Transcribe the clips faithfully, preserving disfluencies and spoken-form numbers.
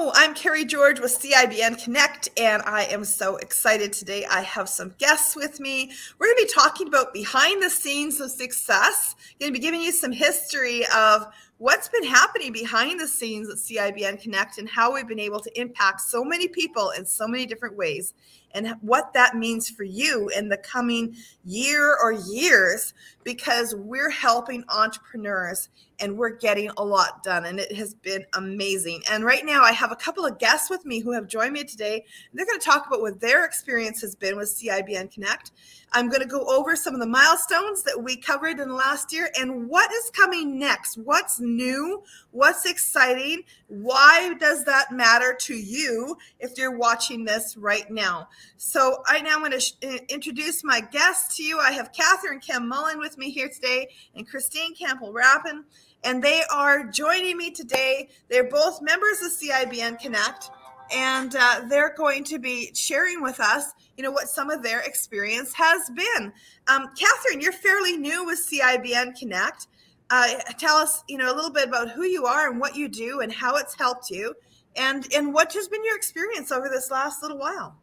Hello, I'm Kerry George with C I B N Connect, and I am so excited today. I have some guests with me. We're going to be talking about behind the scenes of success. I'm going to be giving you some history of what's been happening behind the scenes at C I B N Connect and how we've been able to impact so many people in so many different ways and what that means for you in the coming year or years, because we're helping entrepreneurs and we're getting a lot done, and it has been amazing. And right now I have a couple of guests with me who have joined me today, and they're going to talk about what their experience has been with C I B N Connect. I'm going to go over some of the milestones that we covered in the last year and what is coming next, what's new, what's exciting, why does that matter to you if you're watching this right now. So I now want to introduce my guests to you. I have Catherine Kim Mullen with me here today and Christine Campbell Rappin, and they are joining me today. They're both members of C I B N Connect, and uh, they're going to be sharing with us, you know, what some of their experience has been. Um, Catherine, you're fairly new with C I B N Connect. Uh, tell us, you know, a little bit about who you are and what you do and how it's helped you, and, and what has been your experience over this last little while.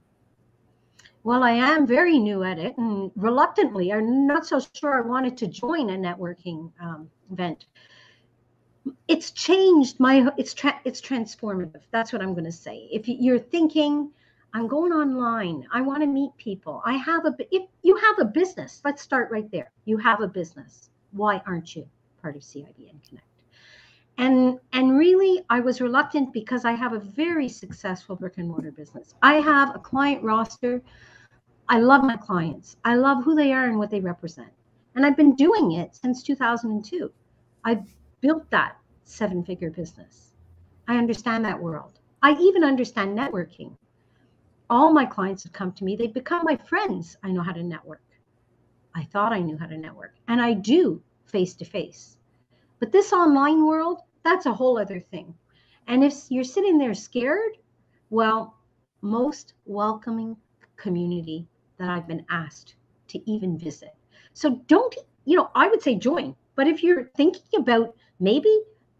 Well, I am very new at it, and reluctantly, I'm not so sure I wanted to join a networking um, event. It's changed my, it's, tra it's transformative. That's what I'm going to say. If you're thinking, I'm going online, I want to meet people. I have a, if you have a business, let's start right there. You have a business. Why aren't you part of C I B N Connect? And, and really, I was reluctant because I have a very successful brick and mortar business. I have a client roster. I love my clients. I love who they are and what they represent. And I've been doing it since two thousand two. I've built that seven-figure business. I understand that world. I even understand networking. All my clients have come to me. They've become my friends. I know how to network. I thought I knew how to network, and I do face-to-face. But this online world, that's a whole other thing. And if you're sitting there scared, well, most welcoming community that I've been asked to even visit. So don't, you know, I would say join. But if you're thinking about maybe,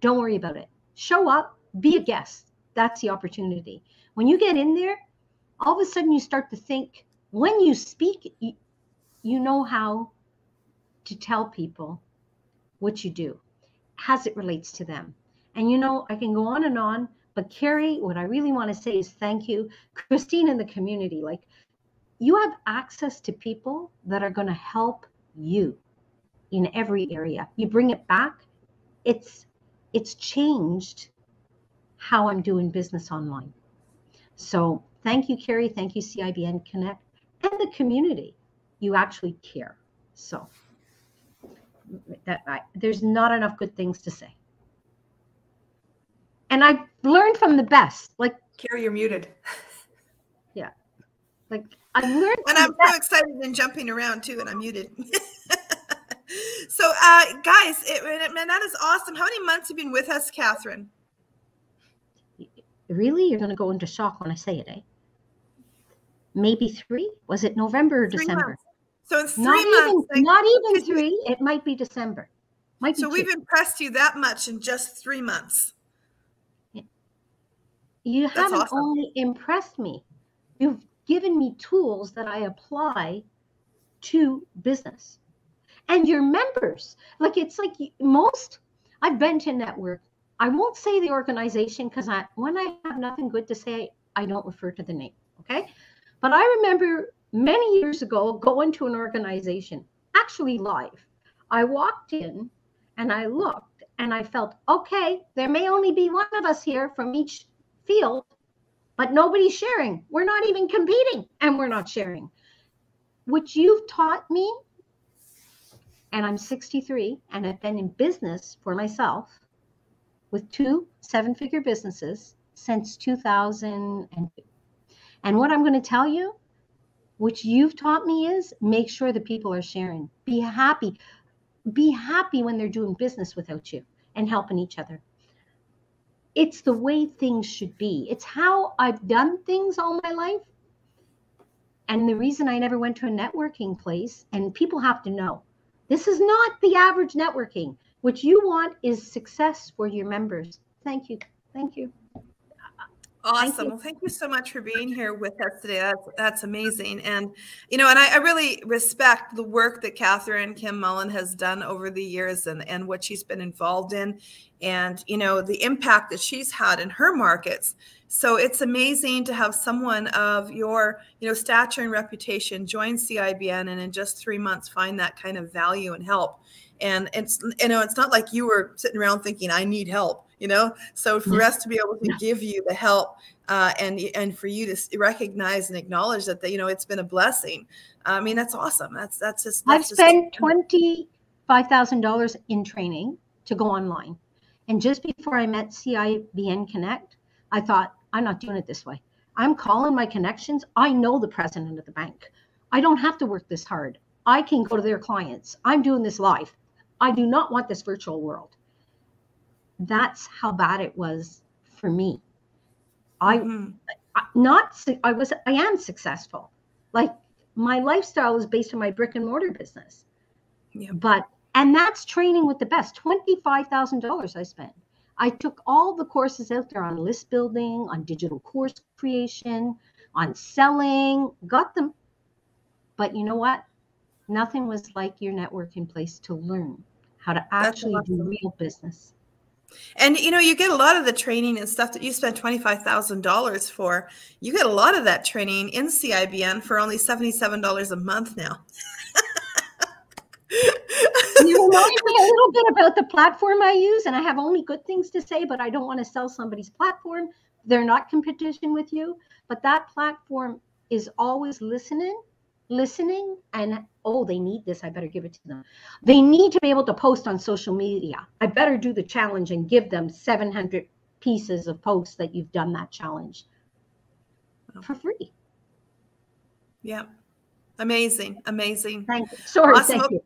don't worry about it. Show up, be a guest. That's the opportunity. When you get in there, all of a sudden you start to think, when you speak, you know how to tell people what you do as it relates to them. And you know, I can go on and on, but Kerry, what I really want to say is thank you. Christine and the community, like, you have access to people that are going to help you in every area. You bring it back. It's it's changed how I'm doing business online. So thank you, Kerry. Thank you, C I B N Connect and the community. You actually care. So that I, there's not enough good things to say. And I've learned from the best. Like, Kerry, you're muted. Yeah. Like, I've learned. And I'm so excited and jumping around too, and I'm muted. So, uh, guys, it, it, man, that is awesome. How many months have you been with us, Catherine? Really? You're going to go into shock when I say it, eh? Maybe three? Was it November or three December? Months. So it's three not months. Even, like, not even three. It might be December. Might be so two. We've impressed you that much in just three months. Yeah. You That's haven't awesome. Only impressed me. You've given me tools that I apply to business. And your members, like, it's like most, I've been to network. I won't say the organization because I, when I have nothing good to say, I don't refer to the name, okay? But I remember many years ago going to an organization, actually live. I walked in and I looked and I felt, okay, there may only be one of us here from each field, but nobody's sharing. We're not even competing and we're not sharing. What you've taught me, and I'm sixty-three, and I've been in business for myself with two seven-figure businesses since two thousand two. And what I'm going to tell you, which you've taught me, is make sure the people are sharing. Be happy. Be happy when they're doing business without you and helping each other. It's the way things should be. It's how I've done things all my life. And the reason I never went to a networking place, and people have to know, this is not the average networking. What you want is success for your members. Thank you. Thank you. Awesome. Well, thank you so much for being here with us today. That's, that's amazing. And, you know, and I, I really respect the work that Catherine Kim Mullen has done over the years and, and what she's been involved in and, you know, the impact that she's had in her markets. So it's amazing to have someone of your, you know, stature and reputation join C I B N and in just three months find that kind of value and help. And it's, you know, it's not like you were sitting around thinking, I need help. You know, so for us to be able to give you the help uh, and and for you to recognize and acknowledge that, the, you know, it's been a blessing. I mean, that's awesome. That's that's just. That's I've just spent twenty-five thousand dollars in training to go online. And just before I met C I B N Connect, I thought, I'm not doing it this way. I'm calling my connections. I know the president of the bank. I don't have to work this hard. I can go to their clients. I'm doing this live. I do not want this virtual world. That's how bad it was for me. I, mm. I not I was I am successful. Like my lifestyle is based on my brick and mortar business. Yeah. But and that's training with the best. twenty-five thousand dollars I spent. I took all the courses out there on list building, on digital course creation, on selling, got them. But you know what? Nothing was like your network in place to learn how to actually do real business. And, you know, you get a lot of the training and stuff that you spend twenty-five thousand dollars for. You get a lot of that training in C I B N for only seventy-seven dollars a month now. You remind me a little bit about the platform I use, and I have only good things to say, but I don't want to sell somebody's platform. They're not competition with you. But that platform is always listening, listening, and oh, they need this. I better give it to them. They need to be able to post on social media. I better do the challenge and give them seven hundred pieces of posts that you've done that challenge for free. Yeah. Amazing. Amazing. Thank you. Sorry. Awesome. Thank you.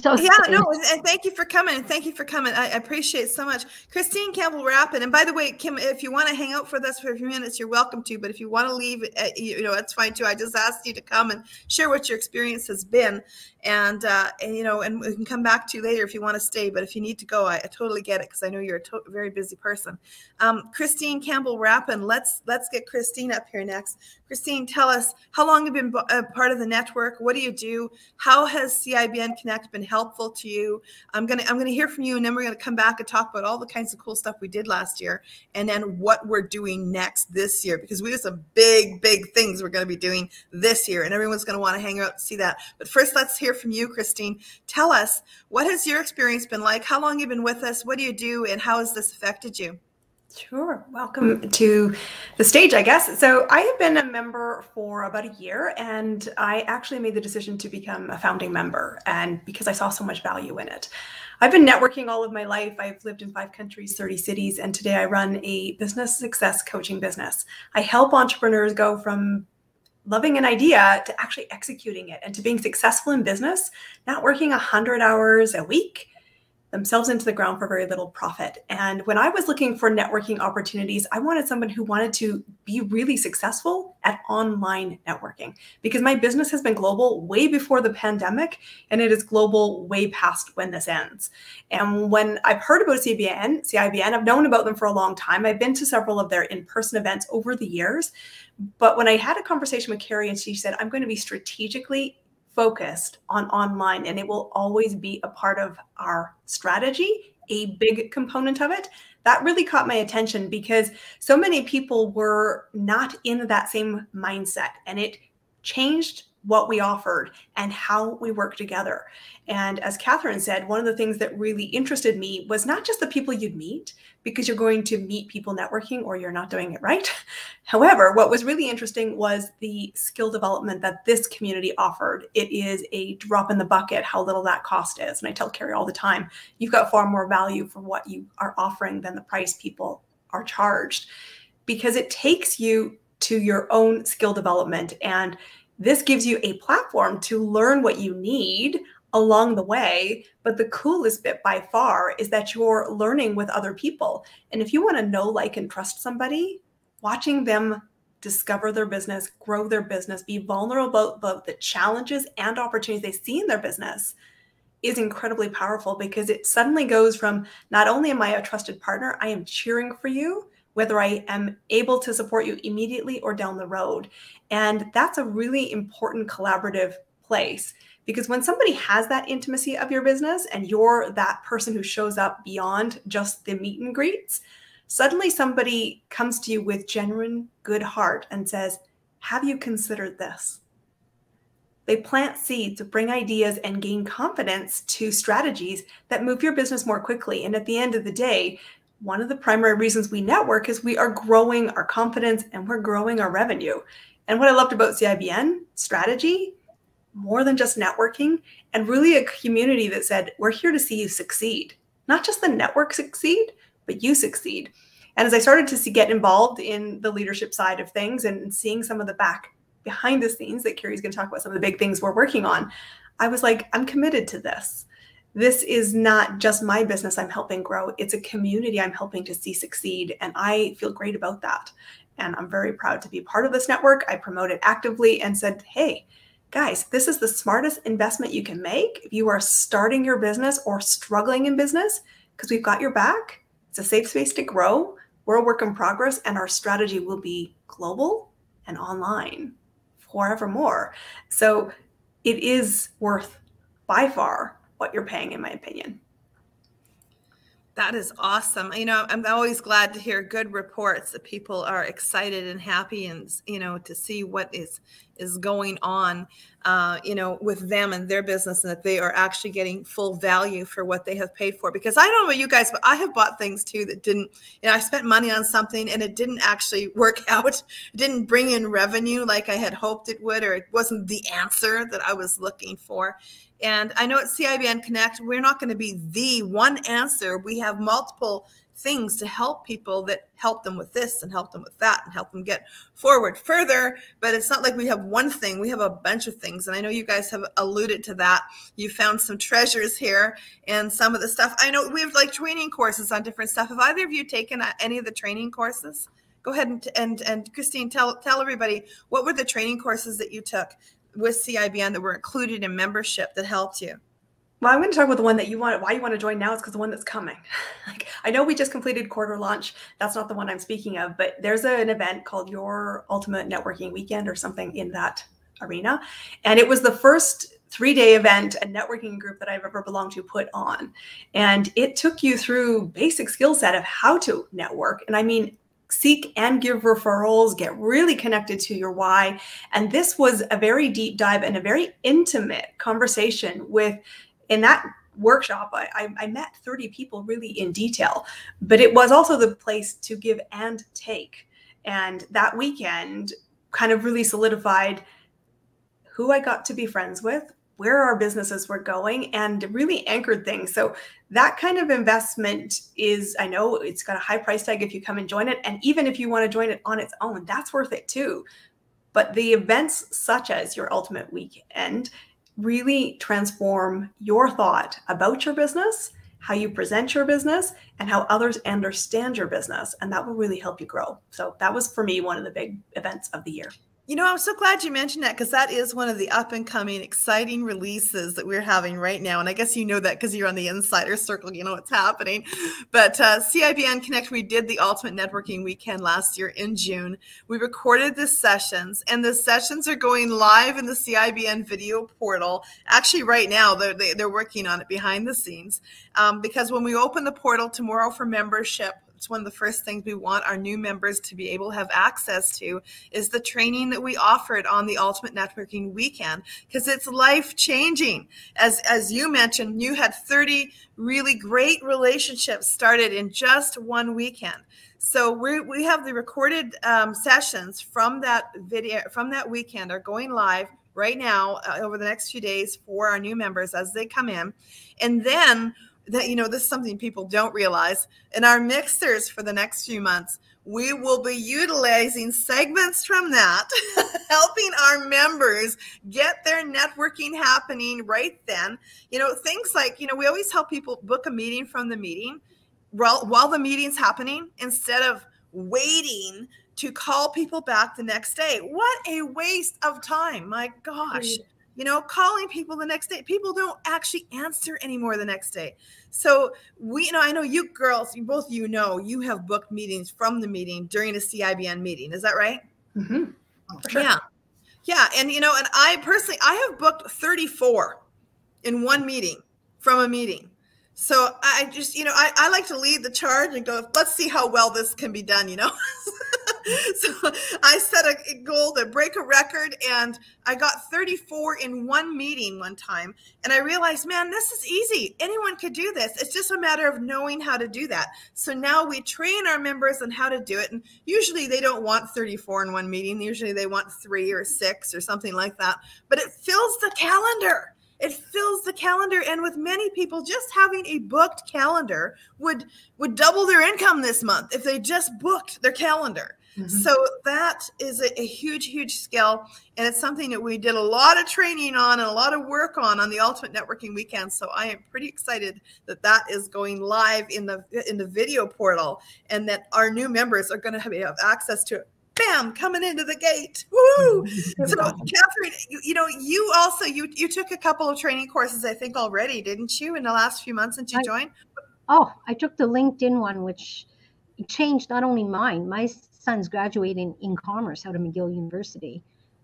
So yeah, no, and thank you for coming. And thank you for coming. I appreciate it so much. Christine Campbell Rappin. And by the way, Kim, if you want to hang out with us for a few minutes, you're welcome to. But if you want to leave, you know, that's fine too. I just asked you to come and share what your experience has been. And, uh, and you know, and we can come back to you later if you want to stay. But if you need to go, I, I totally get it because I know you're a to very busy person. Um, Christine Campbell Rappin. Let's let's get Christine up here next. Christine, tell us, how long have you been a part of the network? What do you do? How has C I B N Connect been helpful to you? I'm gonna I'm gonna hear from you, and then we're gonna come back and talk about all the kinds of cool stuff we did last year, and then what we're doing next this year, because we have some big big things we're gonna be doing this year, and everyone's gonna want to hang out and see that. But first, let's hear from you, Christine. Tell us, what has your experience been like? How long have you been with us? What do you do, and how has this affected you? Sure. Welcome to the stage, I guess. So I have been a member for about a year, and I actually made the decision to become a founding member, and because I saw so much value in it. I've been networking all of my life. I've lived in five countries, thirty cities, and today I run a business success coaching business. I help entrepreneurs go from loving an idea to actually executing it and to being successful in business, not working one hundred hours a week themselves into the ground for very little profit. And when I was looking for networking opportunities, I wanted someone who wanted to be really successful at online networking, because my business has been global way before the pandemic, and it is global way past when this ends. And when I've heard about C I B N, C I B N, I've known about them for a long time. I've been to several of their in-person events over the years. But when I had a conversation with Kerry and she said, I'm going to be strategically focused on online, and it will always be a part of our strategy, a big component of it. That really caught my attention because so many people were not in that same mindset, and it changed what we offered and how we work together. And as Catherine said, one of the things that really interested me was not just the people you'd meet, because you're going to meet people networking or you're not doing it right. However, what was really interesting was the skill development that this community offered. It is a drop in the bucket, how little that cost is. And I tell Kerry all the time, you've got far more value for what you are offering than the price people are charged, because it takes you to your own skill development. And this gives you a platform to learn what you need along the way. But the coolest bit by far is that you're learning with other people. And if you want to know, like, and trust somebody, watching them discover their business, grow their business, be vulnerable about both the challenges and opportunities they see in their business is incredibly powerful, because it suddenly goes from, not only am I a trusted partner, I am cheering for you, whether I am able to support you immediately or down the road. And that's a really important collaborative place, because when somebody has that intimacy of your business and you're that person who shows up beyond just the meet and greets, suddenly somebody comes to you with genuine good heart and says, have you considered this? They plant seeds, bring ideas, and gain confidence to strategies that move your business more quickly. And at the end of the day, one of the primary reasons we network is we are growing our confidence and we're growing our revenue. And what I loved about C I B N, strategy, more than just networking, and really a community that said, we're here to see you succeed. Not just the network succeed, but you succeed. And as I started to see, get involved in the leadership side of things and seeing some of the back behind the scenes that Kerry's going to talk about, some of the big things we're working on, I was like, I'm committed to this. This is not just my business I'm helping grow. It's a community I'm helping to see succeed. And I feel great about that. And I'm very proud to be part of this network. I promote it actively and said, hey, guys, this is the smartest investment you can make if you are starting your business or struggling in business, because we've got your back. It's a safe space to grow. We're a work in progress, and our strategy will be global and online forevermore. So it is worth by far what you're paying, in my opinion. That is awesome. You know, I'm always glad to hear good reports that people are excited and happy and, you know, to see what is is going on, uh, you know, with them and their business, and that they are actually getting full value for what they have paid for. Because I don't know about you guys, but I have bought things too that didn't, you know, I spent money on something and it didn't actually work out. It didn't bring in revenue like I had hoped it would, or it wasn't the answer that I was looking for. And I know at C I B N Connect, we're not going to be the one answer. We have multiple things to help people that help them with this and help them with that and help them get forward further. But it's not like we have one thing. We have a bunch of things. And I know you guys have alluded to that. You found some treasures here and some of the stuff. I know we have like training courses on different stuff. Have either of you taken any of the training courses? Go ahead and, and, and Christine, tell, tell everybody, what were the training courses that you took with C I B N that were included in membership that helped you? Well, I'm going to talk about the one that you want, why you want to join now is because the one that's coming. Like, I know we just completed quarter launch. That's not the one I'm speaking of, but there's a, an event called Your Ultimate Networking Weekend or something in that arena. And it was the first three-day event and networking group that I've ever belonged to put on. And it took you through basic skill set of how to network. And I mean, seek and give referrals, get really connected to your why. And this was a very deep dive and a very intimate conversation with, in that workshop, I, I met thirty people really in detail, but it was also the place to give and take. And that weekend kind of really solidified who I got to be friends with, where our businesses were going, and really anchored things. So that kind of investment is, I know it's got a high price tag if you come and join it. And even if you want to join it on its own, that's worth it too. But the events such as Your Ultimate Weekend really transform your thought about your business, how you present your business, and how others understand your business. And that will really help you grow. So that was, for me, one of the big events of the year. You know, I'm so glad you mentioned that, because that is one of the up and coming exciting releases that we're having right now. And I guess you know that because you're on the insider circle, you know what's happening. But uh, C I B N Connect, we did the Ultimate Networking Weekend last year in June. We recorded the sessions, and the sessions are going live in the C I B N video portal. Actually, right now, they're, they're working on it behind the scenes, um, because when we open the portal tomorrow for membership, it's one of the first things we want our new members to be able to have access to is the training that we offered on the Ultimate Networking Weekend, because it's life-changing. As, as you mentioned, you had thirty really great relationships started in just one weekend. So we we have the recorded um, sessions from that video, from that weekend, are going live right now uh, over the next few days for our new members as they come in. And then, that, you know, this is something people don't realize. In our mixers for the next few months, we will be utilizing segments from that, helping our members get their networking happening right then. You know, things like, you know, we always help people book a meeting from the meeting while, while the meeting's happening, instead of waiting to call people back the next day. What a waste of time. My gosh. you know, calling people the next day. People don't actually answer anymore the next day. So we, you know, I know you girls, you both, you know, you have booked meetings from the meeting during a C I B N meeting. Is that right? Mm-hmm. For sure. Yeah. Yeah. And, you know, and I personally, I have booked thirty-four in one meeting from a meeting. So I just, you know, I, I like to lead the charge and go, let's see how well this can be done, you know. So I set a goal to break a record, and I got thirty-four in one meeting one time. And I realized, man, this is easy. Anyone could do this. It's just a matter of knowing how to do that. So now we train our members on how to do it. And usually they don't want thirty-four in one meeting. Usually they want three or six or something like that. But it fills the calendar. It fills the calendar. And with many people, just having a booked calendar would, would double their income this month if they just booked their calendar. Mm-hmm. So that is a, a huge, huge skill. And it's something that we did a lot of training on and a lot of work on on the Ultimate Networking Weekend. So I am pretty excited that that is going live in the, in the video portal, and that our new members are going to have, have access to it. Bam, coming into the gate. Woo! So Catherine, you, you know, you also, you, you took a couple of training courses, I think already, didn't you, in the last few months since you I, joined? Oh, I took the LinkedIn one, which changed not only mine, my son's graduating in commerce out of McGill University,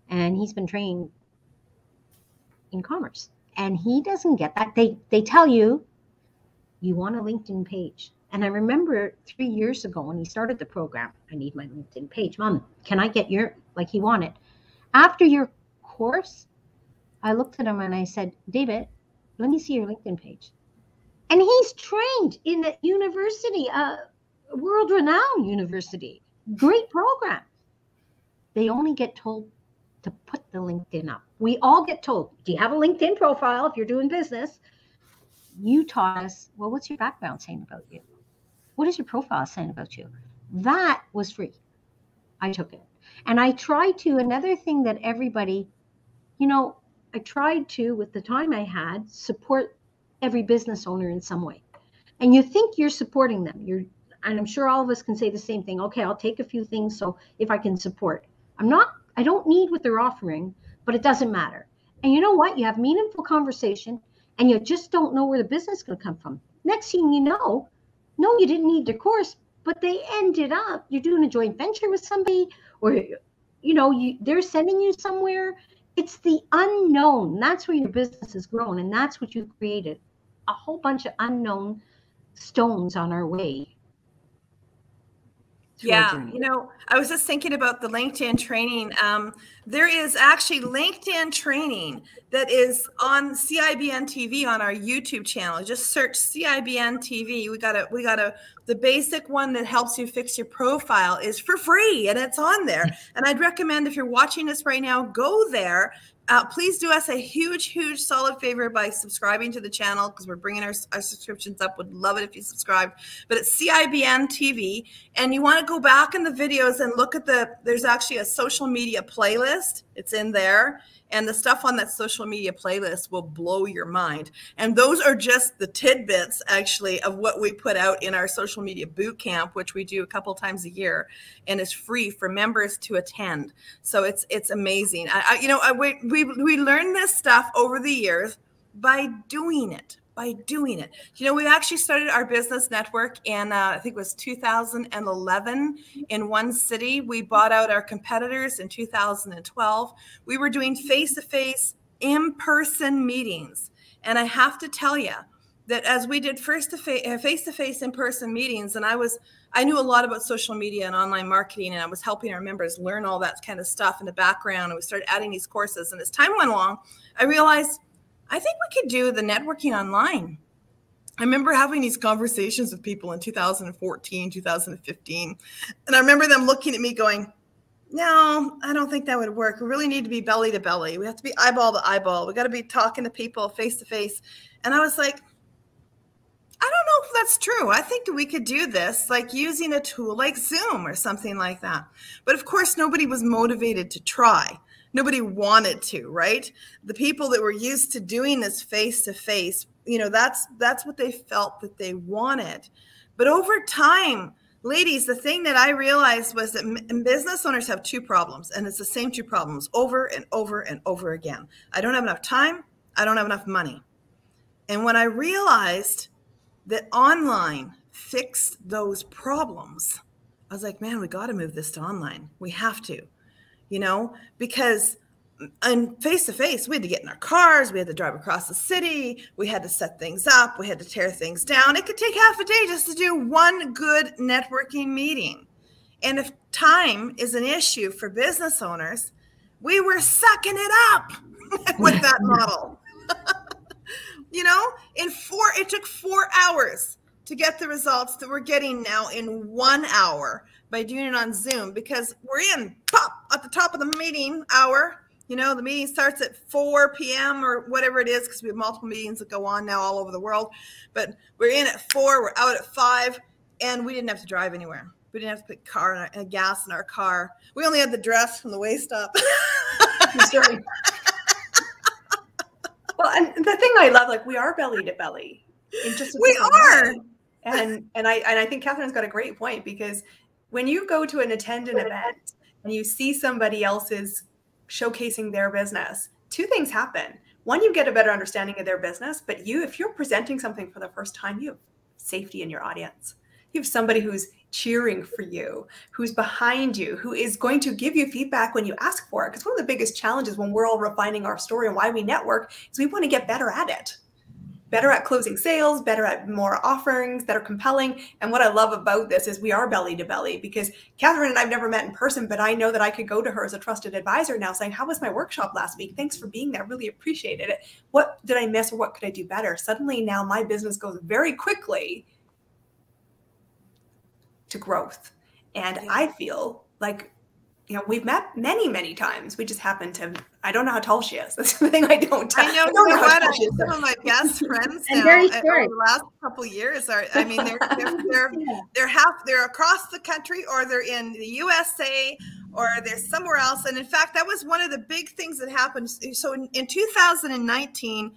and he's been trained in commerce. And he doesn't get that. They, they tell you, you want a LinkedIn page. And I remember three years ago when he started the program, I need my LinkedIn page. Mom, can I get your, like he wanted. After your course, I looked at him and I said, David, let me see your LinkedIn page. And he's trained in a university, a world-renowned university. Great program. They only get told to put the LinkedIn up. We all get told, do you have a LinkedIn profile if you're doing business? You taught us, well, what's your background saying about you? What is your profile saying about you? That was free. I took it. And I tried to, another thing that everybody, you know, I tried to, with the time I had, support every business owner in some way. And you think you're supporting them. You're, and I'm sure all of us can say the same thing. Okay, I'll take a few things. So if I can support, I'm not, I don't need what they're offering, but it doesn't matter. And you know what? You have meaningful conversation, and you just don't know where the business is going to come from. Next thing you know, no, you didn't need the course, but they ended up, you're doing a joint venture with somebody, or, you know, you, they're sending you somewhere. It's the unknown. That's where your business has grown. And that's what you created. A whole bunch of unknown stones on our way. Yeah, you know, I was just thinking about the LinkedIn training. Um, there is actually LinkedIn training that is on C I B N T V on our YouTube channel. Just search C I B N T V. We got a, we got a, the basic one that helps you fix your profile is for free, and it's on there. And I'd recommend if you're watching this right now, go there. Uh, please do us a huge, huge solid favor by subscribing to the channel, because we're bringing our, our subscriptions up. Would love it if you subscribed. But it's C I B N T V. And you want to go back in the videos and look at the, there's actually a social media playlist. It's in there. And the stuff on that social media playlist will blow your mind. And those are just the tidbits, actually, of what we put out in our social media boot camp, which we do a couple times a year, and is free for members to attend. So it's it's amazing. I, I, you know, I, we, we, we learned this stuff over the years by doing it, by doing it. You know, we actually started our business network in, uh, I think it was two thousand eleven in one city. We bought out our competitors in two thousand twelve. We were doing face-to-face, in-person meetings. And I have to tell you that as we did face-to-face, face-to-face in-person meetings, and I was, I knew a lot about social media and online marketing, and I was helping our members learn all that kind of stuff in the background. And we started adding these courses. And as time went along, I realized, I think we could do the networking online. I remember having these conversations with people in two thousand fourteen, two thousand fifteen. And I remember them looking at me going, no, I don't think that would work. We really need to be belly to belly. We have to be eyeball to eyeball. We got to be talking to people face to face. And I was like, I don't know if that's true. I think that we could do this, like using a tool like Zoom or something like that. But of course, nobody was motivated to try. Nobody wanted to, right? The people that were used to doing this face to face, you know, that's that's what they felt that they wanted. But over time, Ladies, the thing that I realized was that business owners have two problems, and it's the same two problems over and over and over again. I don't have enough time. I don't have enough money. And when I realized that online fixed those problems, I was like, man, we got to move this to online. We have to, you know, because and face to face, we had to get in our cars. We had to drive across the city. We had to set things up. We had to tear things down. It could take half a day just to do one good networking meeting. And if time is an issue for business owners, we were sucking it up with that model. You know, in four, it took four hours to get the results that we're getting now in one hour by doing it on Zoom, because we're in pop at the top of the meeting hour. You know, the meeting starts at four P M or whatever it is, because we have multiple meetings that go on now all over the world. But we're in at four, we're out at five, and we didn't have to drive anywhere. We didn't have to put car in our, and gas in our car. We only had the dress from the waist up. Well, and the thing I love, like, we are belly to belly. In just we are. Way. And and I and I think Catherine's got a great point, because when you go to an attend an event and you see somebody else's showcasing their business, two things happen. One, you get a better understanding of their business, but you, if you're presenting something for the first time, you have safety in your audience. You have somebody who's cheering for you, who's behind you, who is going to give you feedback when you ask for it. Because one of the biggest challenges when we're all refining our story and why we network is we want to get better at it. Better at closing sales, better at more offerings that are compelling. And what I love about this is we are belly to belly, because Catherine and I've never met in person, but I know that I could go to her as a trusted advisor now saying, how was my workshop last week? Thanks for being there. Really appreciated it. What did I miss, or what could I do better? Suddenly now my business goes very quickly to growth. And yeah. I feel like, you know, we've met many, many times. We just happen to, I don't know how tall she is. That's the thing I don't. I know, I don't know how tall she is. Some of my best friends now over the last couple of years are, I mean, they're, they're, they're, they're half, they're across the country, or they're in the U S A, or they're somewhere else. And in fact, that was one of the big things that happened. So in, in two thousand nineteen,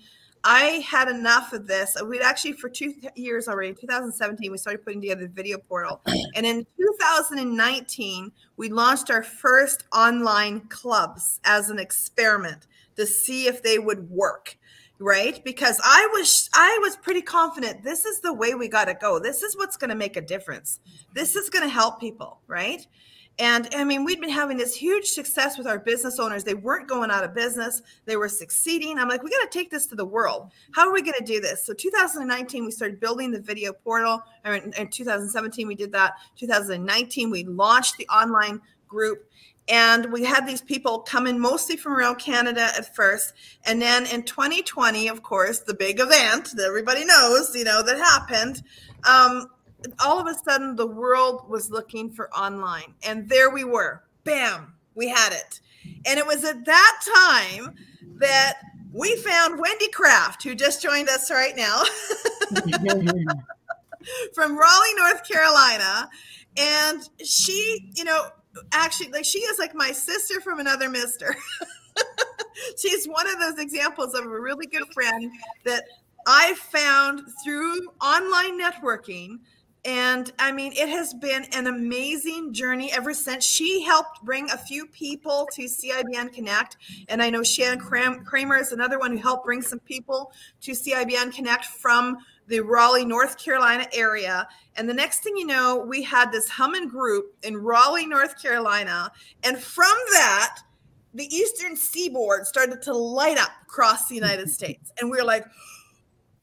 I had enough of this. We'd actually, for two years already, in two thousand seventeen, we started putting together the video portal. And in two thousand nineteen, we launched our first online clubs as an experiment to see if they would work, right? Because I was, I was pretty confident this is the way we got to go. This is what's going to make a difference. This is going to help people, right? And I mean, we'd been having this huge success with our business owners. They weren't going out of business. They were succeeding. I'm like, we got to take this to the world. How are we going to do this? So two thousand nineteen, we started building the video portal. I mean, in two thousand seventeen, we did that. two thousand nineteen, we launched the online group. And we had these people come in mostly from around Canada at first. And then in twenty twenty, of course, the big event that everybody knows, you know, that happened. Um, all of a sudden the world was looking for online, and there we were, bam, we had it. And it was at that time that we found Wendy Kraft, who just joined us right now from Raleigh, North Carolina. And she, you know, actually, like, she is like my sister from another mister. She's one of those examples of a really good friend that I found through online networking. And I mean, it has been an amazing journey ever since. She helped bring a few people to C I B N Connect. And I know Shannon Kramer is another one who helped bring some people to C I B N Connect from the Raleigh, North Carolina area. And the next thing you know, we had this humming group in Raleigh, North Carolina. And from that, the Eastern seaboard started to light up across the United States. And we were like,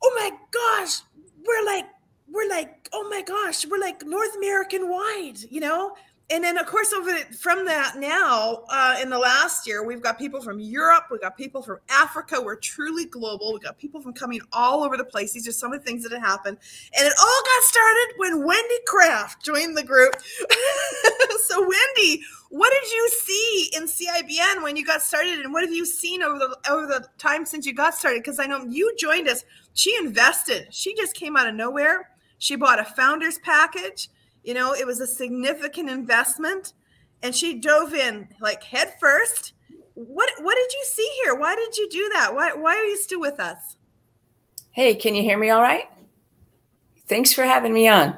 oh my gosh, we're like, we're like, oh my gosh, we're like North American wide, you know? And then of course, over from that now, uh, in the last year, we've got people from Europe, we've got people from Africa, we're truly global. We've got people from coming all over the place. These are some of the things that have happened. And it all got started when Wendy Kraft joined the group. So Wendy, what did you see in C I B N when you got started? And what have you seen over the, over the time since you got started? Because I know you joined us. She invested. She just came out of nowhere. She bought a founder's package. You know, it was a significant investment, and she dove in like head first. What, what did you see here? Why did you do that? Why, why are you still with us? Hey, can you hear me all right? Thanks for having me on.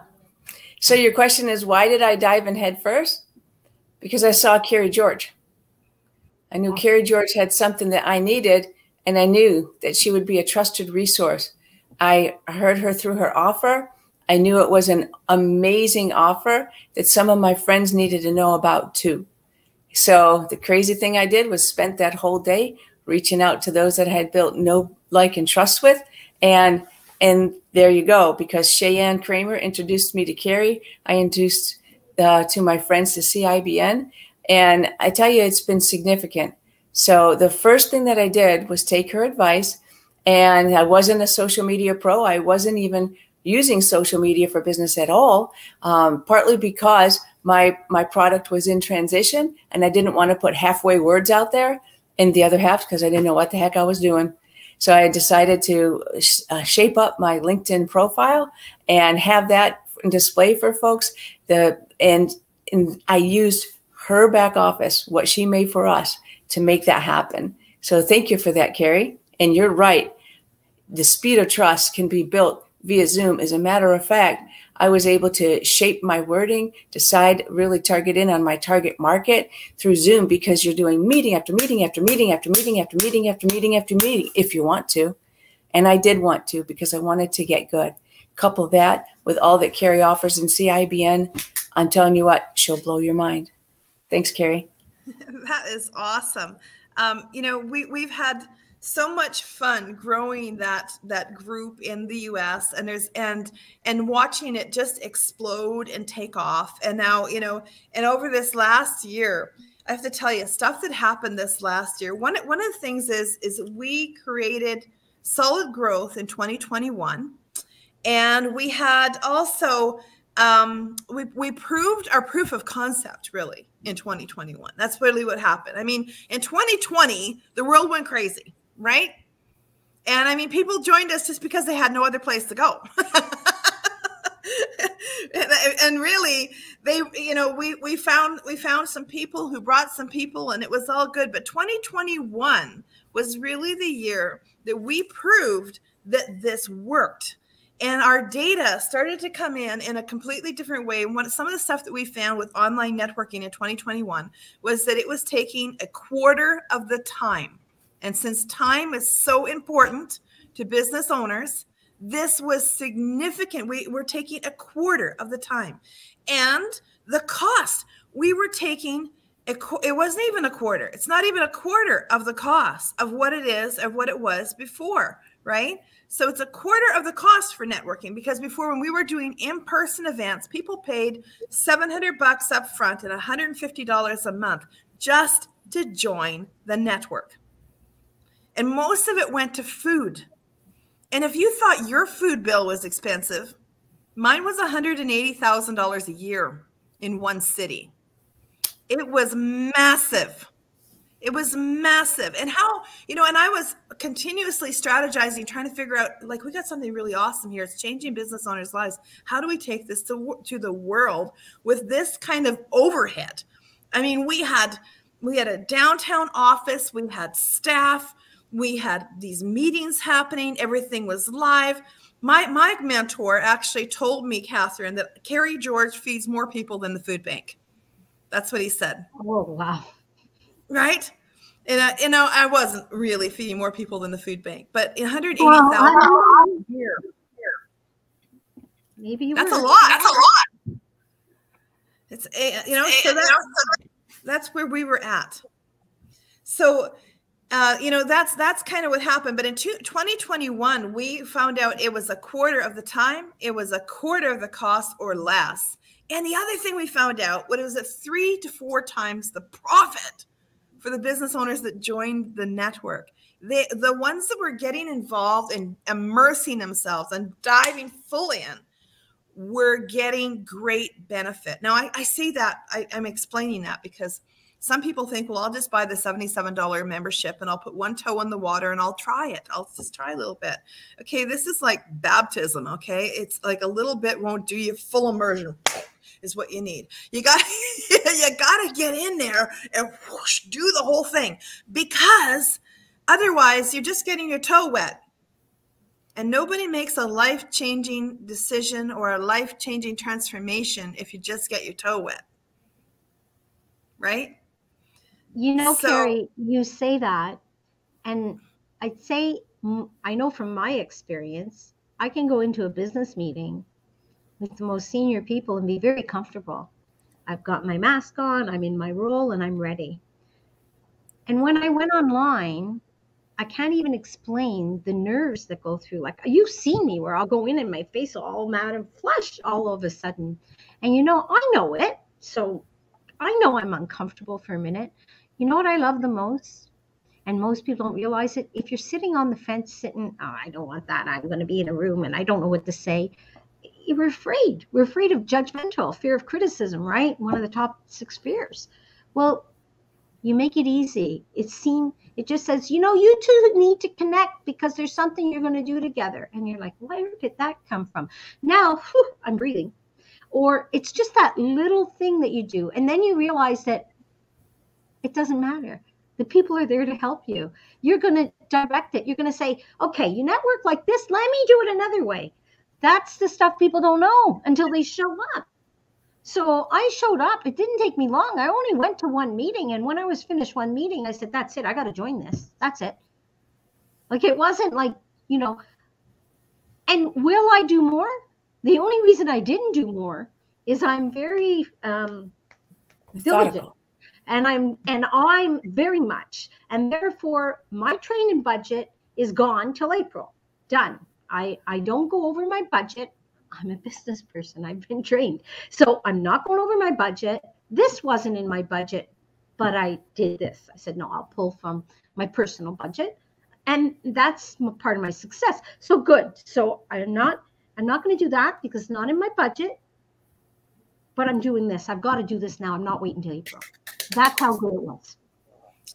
So your question is, why did I dive in head first? Because I saw Kerry George. I knew Kerry George had something that I needed, and I knew that she would be a trusted resource. I heard her through her offer. I knew it was an amazing offer that some of my friends needed to know about too. So the crazy thing I did was spent that whole day reaching out to those that I had built know, like, and trust with. And and there you go, because Cheyenne Kramer introduced me to Kerry. I introduced uh, to my friends to C I B N. And I tell you, it's been significant. So the first thing that I did was take her advice. And I wasn't a social media pro. I wasn't even using social media for business at all, um, partly because my my product was in transition and I didn't want to put halfway words out there, and the other half because I didn't know what the heck I was doing. So I decided to sh uh, shape up my LinkedIn profile and have that in display for folks. The and, and I used her back office, what she made for us, to make that happen. So thank you for that, Kerry. And you're right. The speed of trust can be built via Zoom. As a matter of fact, I was able to shape my wording, decide, really target in on my target market through Zoom, because you're doing meeting after meeting after meeting after meeting after meeting after meeting after meeting if you want to. And I did want to, because I wanted to get good. Couple that with all that Kerry offers in C I B N. I'm telling you what, she'll blow your mind. Thanks, Kerry. That is awesome. Um, you know, we, we've had so much fun growing that that group in the U S and there's and and watching it just explode and take off. And now, you know, and over this last year, I have to tell you, stuff that happened this last year. One one of the things is is we created solid growth in twenty twenty-one, and we had also um, we we proved our proof of concept really in twenty twenty-one. That's really what happened. I mean, in twenty twenty, the world went crazy. Right. And I mean, people joined us just because they had no other place to go. and, and really, they, you know, we, we found we found some people who brought some people, and it was all good. But twenty twenty-one was really the year that we proved that this worked. And our data started to come in in a completely different way. And one, some of the stuff that we found with online networking in twenty twenty-one was that it was taking a quarter of the time. And since time is so important to business owners, this was significant. We were taking a quarter of the time. And the cost, we were taking, a, it wasn't even a quarter. It's not even a quarter of the cost of what it is, of what it was before, right? So it's a quarter of the cost for networking, because before, when we were doing in-person events, people paid seven hundred bucks up front and one hundred fifty dollars a month just to join the network. And most of it went to food. And if you thought your food bill was expensive, mine was one hundred eighty thousand dollars a year in one city. It was massive. It was massive. And how, you know, and I was continuously strategizing, trying to figure out, like, we got something really awesome here. It's changing business owners' lives. How do we take this to, to the world with this kind of overhead? I mean, we had, we had a downtown office. We had staff. We had these meetings happening. Everything was live. My my mentor actually told me, Catherine, that Kerry George feeds more people than the food bank. That's what he said. Oh, wow. Right? And, I, you know, I wasn't really feeding more people than the food bank, but one hundred eighty thousand well, here, here. Maybe you That's were. a lot. That's a lot. It's, you know, so that's, that's where we were at. So, Uh, you know, that's that's kind of what happened. But in two, twenty twenty-one, we found out it was a quarter of the time. It was a quarter of the cost or less. And the other thing we found out was it was a three to four times the profit for the business owners that joined the network. They, the ones that were getting involved and immersing themselves and diving full in were getting great benefit. Now, I, I say that, I, I'm explaining that because some people think, well, I'll just buy the seventy-seven dollar membership and I'll put one toe in the water and I'll try it. I'll just try a little bit. Okay, this is like baptism, okay? It's like a little bit won't do you. Full immersion is what you need. You got you got to get in there and whoosh, do the whole thing, because otherwise you're just getting your toe wet. And nobody makes a life-changing decision or a life-changing transformation if you just get your toe wet, right? You know, so, Kerry, you say that, and I'd say, I know from my experience, I can go into a business meeting with the most senior people and be very comfortable. I've got my mask on, I'm in my role, and I'm ready. And when I went online, I can't even explain the nerves that go through. Like, you've seen me where I'll go in and my face all mad and flushed all of a sudden. And you know, I know it. So I know I'm uncomfortable for a minute. You know what I love the most? And most people don't realize it. If you're sitting on the fence, sitting, oh, I don't want that. I'm going to be in a room and I don't know what to say. We're afraid. We're afraid of judgmental, fear of criticism, right? One of the top six fears. Well, you make it easy. It seems, it just says, you know, you two need to connect because there's something you're going to do together. And you're like, where did that come from? Now, whew, I'm breathing. Or it's just that little thing that you do. And then you realize that it doesn't matter. The people are there to help you. You're going to direct it. You're going to say, okay, you network like this. Let me do it another way. That's the stuff people don't know until they show up. So I showed up. It didn't take me long. I only went to one meeting. And when I was finished one meeting, I said, that's it. I got to join this. That's it. Like, it wasn't like, you know, and will I do more? The only reason I didn't do more is I'm very um, diligent. And I'm, and I'm very much. And therefore, my training budget is gone till April. Done. I, I don't go over my budget. I'm a business person. I've been trained. So I'm not going over my budget. This wasn't in my budget, but I did this. I said, no, I'll pull from my personal budget. And that's part of my success. So good. So I'm not, I'm not going to do that because it's not in my budget, but I'm doing this. I've got to do this now. I'm not waiting till April. That's how good it was.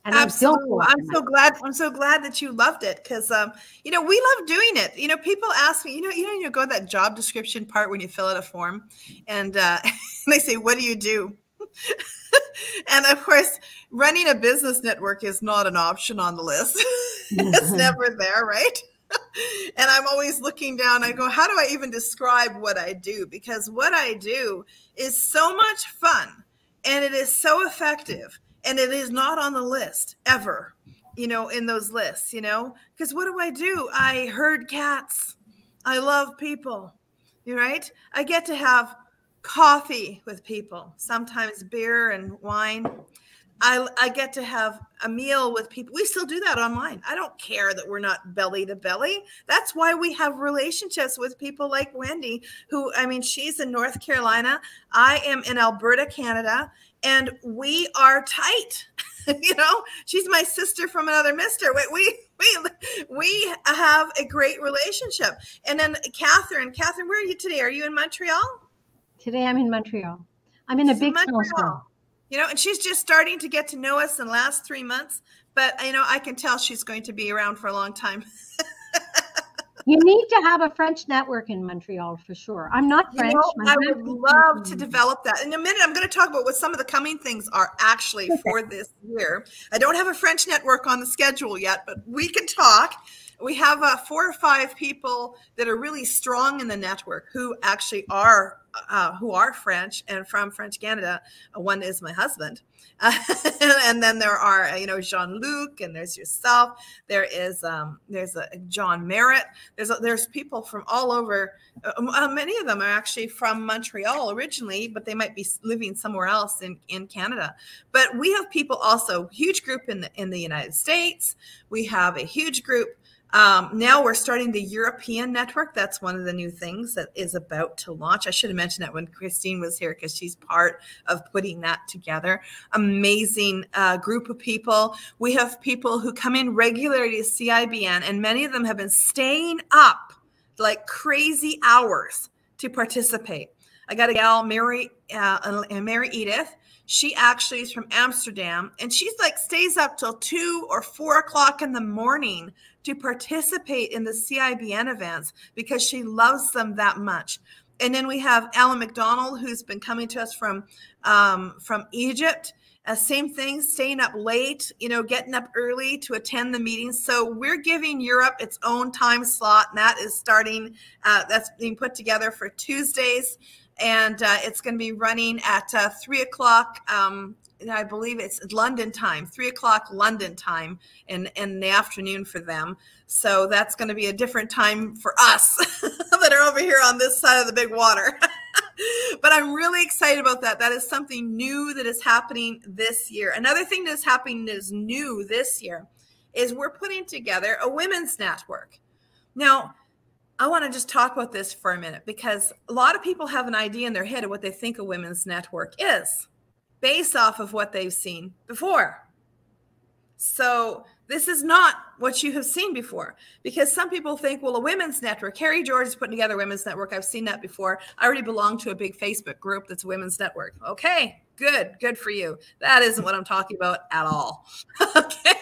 And absolutely. I'm so glad. I'm so glad that you loved it because, um, you know, we love doing it. You know, people ask me, you know, you know, you go to that job description part when you fill out a form and, uh, and they say, what do you do? And of course, running a business network is not an option on the list. It's never there, right? And I'm always looking down. I go, how do I even describe what I do? Because what I do is so much fun and it is so effective. And it is not on the list ever, you know, in those lists, you know, because what do I do? I herd cats. I love people, right? I get to have coffee with people, sometimes beer and wine. I, I get to have a meal with people. We still do that online. I don't care that we're not belly to belly. That's why we have relationships with people like Wendy, who, I mean, she's in North Carolina. I am in Alberta, Canada. And we are tight, you know, she's my sister from another mister. We, we, we, we have a great relationship. And then Catherine, Catherine, where are you today? Are you in Montreal? Today I'm in Montreal. I'm in she's a big in Montreal, you know, and she's just starting to get to know us in the last three months. But, you know, I can tell she's going to be around for a long time. You need to have a French network in Montreal for sure. I'm not French. You know, I would love to develop that. In a minute, I'm going to talk about what some of the coming things are actually for this year. I don't have a French network on the schedule yet, but we can talk. We have uh, four or five people that are really strong in the network who actually are uh, who are French and from French Canada. One is my husband. Uh, and then there are, you know, Jean-Luc, and there's yourself. There is um, there's a John Merritt. There's a, there's people from all over. Uh, many of them are actually from Montreal originally, but they might be living somewhere else in, in Canada. But we have people also, huge group in the, in the United States. We have a huge group. Um, now we're starting the European network. That's one of the new things that is about to launch. I should have mentioned that when Christine was here because she's part of putting that together. Amazing uh, group of people. We have people who come in regularly to C I B N, and many of them have been staying up like crazy hours to participate. I got a gal, Mary, uh, Mary Edith. She actually is from Amsterdam, and she's like stays up till two or four o'clock in the morning to participate in the C I B N events because she loves them that much. And then we have Ellen McDonald, who's been coming to us from um, from Egypt. Uh, same thing, staying up late, you know, getting up early to attend the meetings. So we're giving Europe its own time slot, and that is starting, uh, that's being put together for Tuesdays, and uh, it's going to be running at uh, three o'clock, um, and I believe it's London time, three o'clock London time in, in the afternoon for them. So that's going to be a different time for us that are over here on this side of the big water. But I'm really excited about that. That is something new that is happening this year. Another thing that is happening that is new this year is we're putting together a women's network. Now, I want to just talk about this for a minute, because a lot of people have an idea in their head of what they think a women's network is based off of what they've seen before. So this is not what you have seen before, because some people think, well, a women's network, Kerry George is putting together a women's network. I've seen that before. I already belong to a big Facebook group that's a women's network. Okay, good, good for you. That isn't what I'm talking about at all. Okay.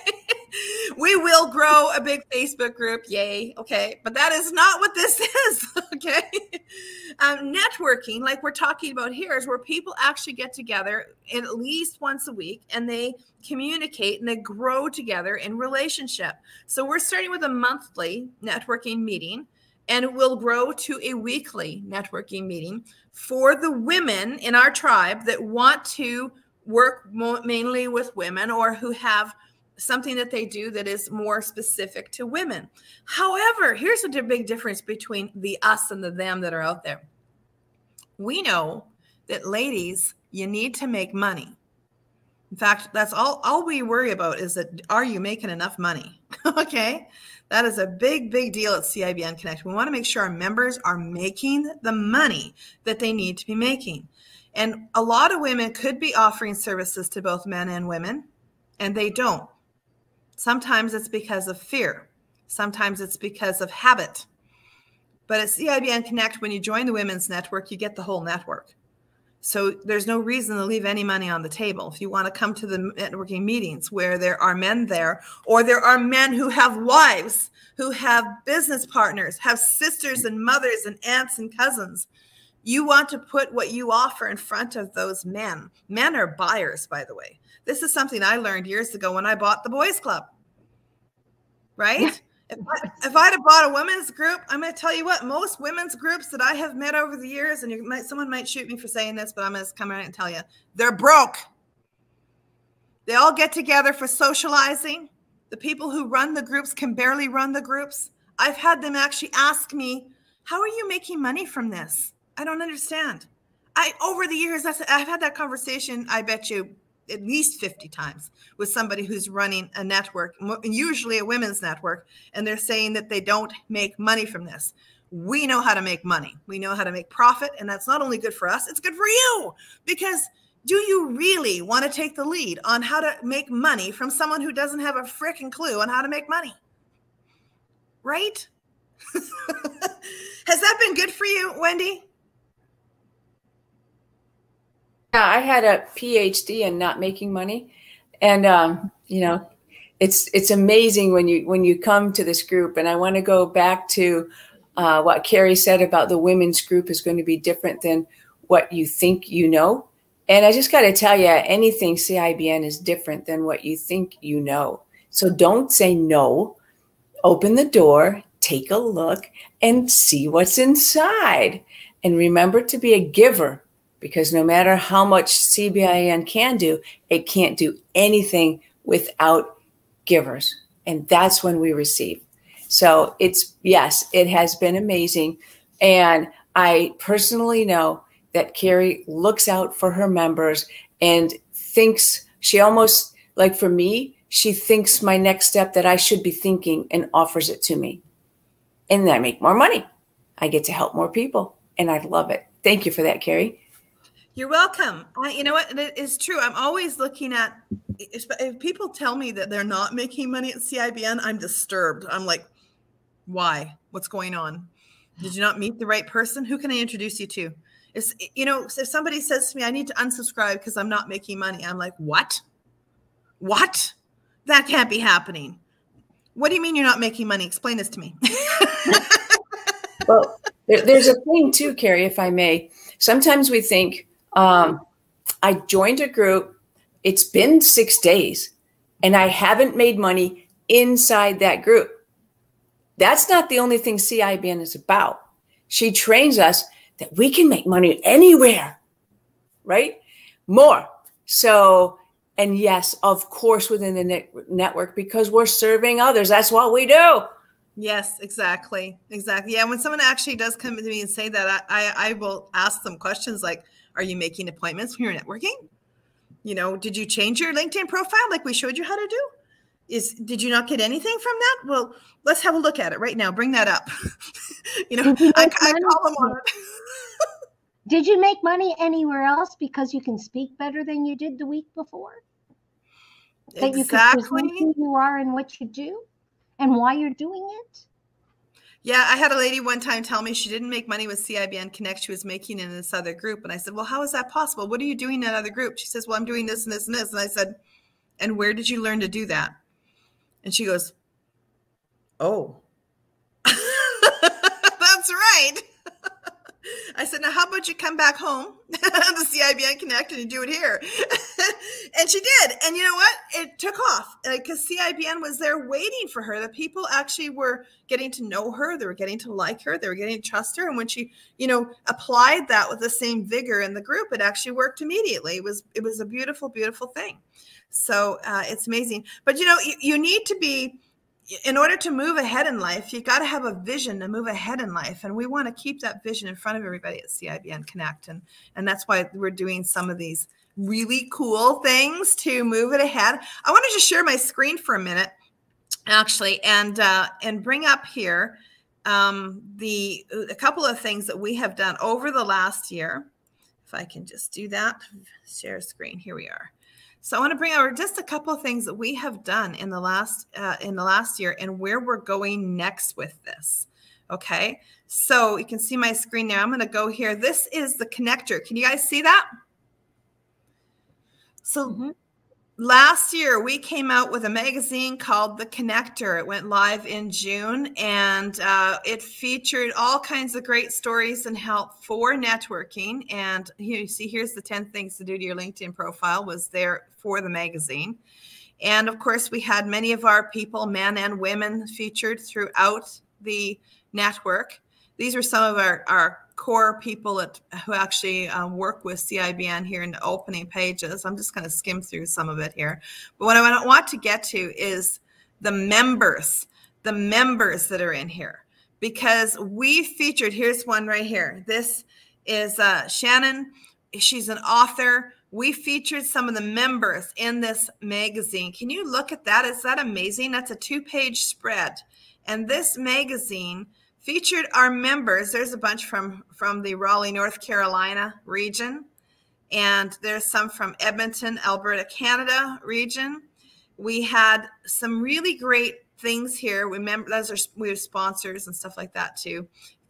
We will grow a big Facebook group. Yay. Okay. But that is not what this is. Okay. Um, networking, like we're talking about here, is where people actually get together at least once a week and they communicate and they grow together in relationship. So we're starting with a monthly networking meeting, and it will grow to a weekly networking meeting for the women in our tribe that want to work mainly with women, or who have something that they do that is more specific to women. However, here's a big difference between the us and the them that are out there. We know that, ladies, you need to make money. In fact, that's all, all we worry about is that, are you making enough money? Okay. That is a big, big deal at C I B N Connect. We want to make sure our members are making the money that they need to be making. And a lot of women could be offering services to both men and women, and they don't. Sometimes it's because of fear. Sometimes it's because of habit. But at C I B N Connect, when you join the women's network, you get the whole network. So there's no reason to leave any money on the table. If you want to come to the networking meetings where there are men there, or there are men who have wives, who have business partners, have sisters and mothers and aunts and cousins, you want to put what you offer in front of those men. Men are buyers, by the way. This is something I learned years ago when I bought the boys club, right? Yeah. If, I, if I'd have bought a women's group, I'm going to tell you what, most women's groups that I have met over the years, and you might, someone might shoot me for saying this, but I'm going to come out and tell you, they're broke. They all get together for socializing. The people who run the groups can barely run the groups. I've had them actually ask me, how are you making money from this? I don't understand. I, over the years, I've had that conversation, I bet you, at least fifty times with somebody who's running a network, usually a women's network, and they're saying that they don't make money from this. We know how to make money. We know how to make profit, and that's not only good for us, it's good for you, because do you really want to take the lead on how to make money from someone who doesn't have a freaking clue on how to make money? Right? Has that been good for you, Wendy? Yeah, I had a P H D in not making money, and um, you know, it's it's amazing when you when you come to this group. And I want to go back to uh, what Kerry said about the women's group is going to be different than what you think you know. And I just got to tell you, anything C I B N is different than what you think you know. So don't say no. Open the door, take a look, and see what's inside. And remember to be a giver. Because no matter how much C I B N can do, it can't do anything without givers. And that's when we receive. So it's, yes, it has been amazing. And I personally know that Kerry looks out for her members and thinks, she almost, like for me, she thinks my next step that I should be thinking and offers it to me. And then I make more money. I get to help more people. And I love it. Thank you for that, Kerry. You're welcome. I, you know what? It is true. I'm always looking at, if, if people tell me that they're not making money at C I B N, I'm disturbed. I'm like, why? What's going on? Did you not meet the right person? Who can I introduce you to? If, you know, if somebody says to me, I need to unsubscribe because I'm not making money, I'm like, what? What? That can't be happening. What do you mean you're not making money? Explain this to me. Well, there, there's a thing too, Kerry, if I may. Sometimes we think, um, I joined a group, it's been six days, and I haven't made money inside that group. That's not the only thing C I B N is about. She trains us that we can make money anywhere, right? More. So, and yes, of course, within the ne- network, because we're serving others. That's what we do. Yes, exactly. Exactly. Yeah. When someone actually does come to me and say that, I, I, I will ask them questions like, are you making appointments when you're networking? You know, did you change your LinkedIn profile like we showed you how to do? Is, did you not get anything from that? Well, let's have a look at it right now. Bring that up. You know, you I, I call them on it. Did you make money anywhere else because you can speak better than you did the week before? That exactly. You can present who you are and what you do and why you're doing it? Yeah, I had a lady one time tell me she didn't make money with C I B N Connect. She was making in this other group. And I said, well, how is that possible? What are you doing in that other group? She says, well, I'm doing this and this and this. And I said, and where did you learn to do that? And she goes, oh, that's right. I said, now, how about you come back home to C I B N Connect and you do it here? And she did. And you know what? It took off because uh, C I B N was there waiting for her. The people actually were getting to know her. They were getting to like her. They were getting to trust her. And when she, you know, applied that with the same vigor in the group, it actually worked immediately. It was, it was a beautiful, beautiful thing. So uh, it's amazing. But, you know, you, you need to be, in order to move ahead in life, you got to have a vision to move ahead in life. And we want to keep that vision in front of everybody at C I B N Connect. And, and that's why we're doing some of these really cool things to move it ahead. I want to just share my screen for a minute, actually, and, uh, and bring up here um, the, a couple of things that we have done over the last year. If I can just do that, share screen. Here we are. So I want to bring over just a couple of things that we have done in the last uh, in the last year and where we're going next with this. Okay, so you can see my screen now. I'm going to go here. This is the connector. Can you guys see that? So mm-hmm. Last year we came out with a magazine called The Connector. It went live in June, and uh, it featured all kinds of great stories and help for networking. And here you see, here's the ten things to do to your LinkedIn profile was there for the magazine. And of course, we had many of our people, men and women, featured throughout the network. These are some of our, our core people that, who actually uh, work with C I B N here in the opening pages. I'm just going to skim through some of it here. But what I want to get to is the members, the members that are in here. Because we featured, here's one right here. This is uh, Shannon. She's an author. We featured some of the members in this magazine. Can you look at that? Is that amazing? That's a two-page spread. And this magazine featured our members. There's a bunch from, from the Raleigh, North Carolina region. And there's some from Edmonton, Alberta, Canada region. We had some really great things here. Remember, those are we have sponsors and stuff like that too.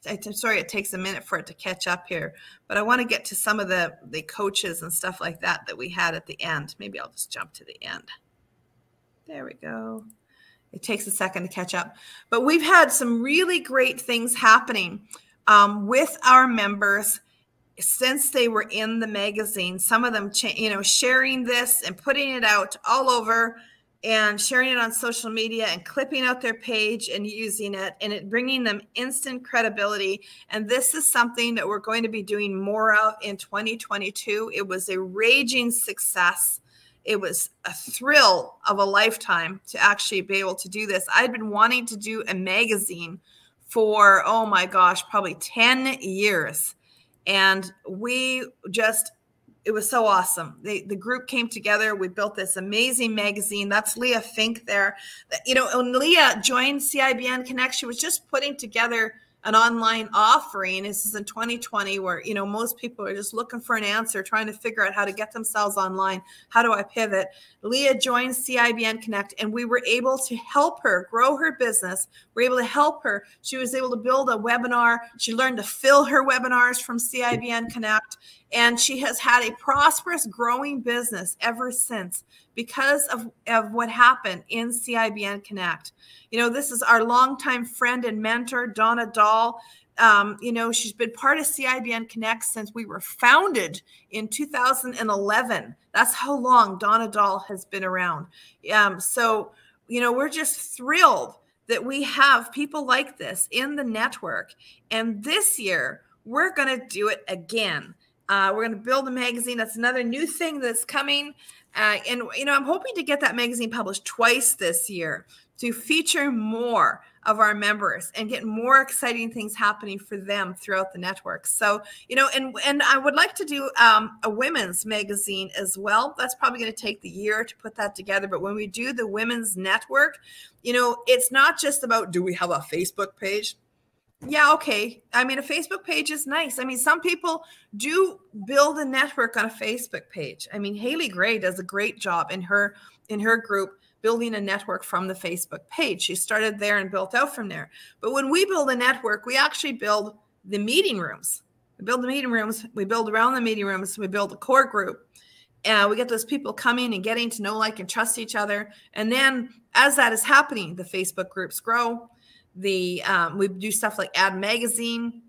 I'm sorry, it takes a minute for it to catch up here, but I want to get to some of the, the coaches and stuff like that that we had at the end. Maybe I'll just jump to the end. There we go. It takes a second to catch up, but we've had some really great things happening um, with our members since they were in the magazine. Some of them, you know, sharing this and putting it out all over and sharing it on social media and clipping out their page and using it and it bringing them instant credibility. And this is something that we're going to be doing more of in twenty twenty-two. It was a raging success. It was a thrill of a lifetime to actually be able to do this. I'd been wanting to do a magazine for, oh my gosh, probably ten years. And we just, it was so awesome. The, the group came together. We built this amazing magazine. That's Leah Fink there. You know, when Leah joined C I B N Connect, she was just putting together an online offering. This is in twenty twenty where, you know, most people are just looking for an answer, trying to figure out how to get themselves online. How do I pivot? Leah joined C I B N Connect and we were able to help her grow her business. We were able to help her. She was able to build a webinar. She learned to fill her webinars from C I B N Connect. And she has had a prosperous, growing business ever since because of, of what happened in C I B N Connect. You know, this is our longtime friend and mentor, Donna Dahl. Um, you know, she's been part of C I B N Connect since we were founded in two thousand eleven. That's how long Donna Dahl has been around. Um, so, you know, we're just thrilled that we have people like this in the network. And this year, we're going to do it again. Uh, we're going to build a magazine. That's another new thing that's coming. Uh, and, you know, I'm hoping to get that magazine published twice this year to feature more of our members and get more exciting things happening for them throughout the network. So, you know, and, and I would like to do um, a women's magazine as well. That's probably going to take the year to put that together. But when we do the women's network, you know, it's not just about, do we have a Facebook page? Yeah, okay. I mean, a Facebook page is nice. I mean, some people do build a network on a Facebook page. I mean, Hayley Gray does a great job in her in her group building a network from the Facebook page. She started there and built out from there. But when we build a network, we actually build the meeting rooms. We build the meeting rooms. We build around the meeting rooms. We build a core group. And uh, we get those people coming and getting to know, like, and trust each other. And then as that is happening, the Facebook groups grow. The um, we do stuff like Ad Magazine.